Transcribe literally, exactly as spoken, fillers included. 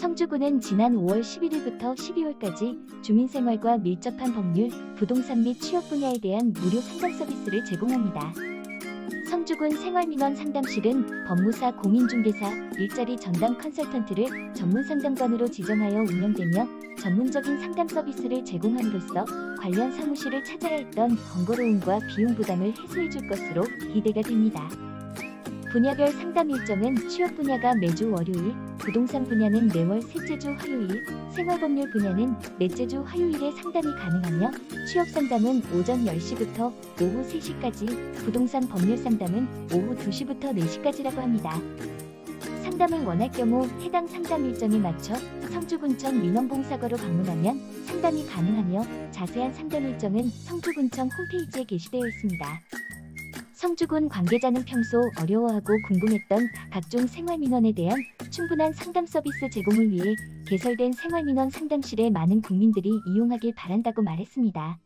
성주군은 지난 오월 십일일부터 십이월까지 주민생활과 밀접한 법률, 부동산 및 취업 분야에 대한 무료 상담 서비스를 제공합니다. 성주군 생활민원 상담실은 법무사, 공인중개사, 일자리 전담 컨설턴트를 전문 상담관으로 지정하여 운영되며 전문적인 상담 서비스를 제공함으로써 관련 사무실을 찾아야 했던 번거로움과 비용 부담을 해소해 줄 것으로 기대가 됩니다. 분야별 상담 일정은 취업 분야가 매주 월요일, 부동산 분야는 매월 셋째 주 화요일, 생활법률 분야는 넷째 주 화요일에 상담이 가능하며 취업 상담은 오전 열 시부터 오후 세 시까지, 부동산 법률 상담은 오후 두 시부터 네 시까지라고 합니다. 상담을 원할 경우 해당 상담 일정에 맞춰 성주군청 민원봉사과로 방문하면 상담이 가능하며 자세한 상담 일정은 성주군청 홈페이지에 게시되어 있습니다. 성주군 관계자는 평소 어려워하고 궁금했던 각종 생활민원에 대한 충분한 상담 서비스 제공을 위해 개설된 생활민원 상담실에 많은 국민들이 이용하길 바란다고 말했습니다.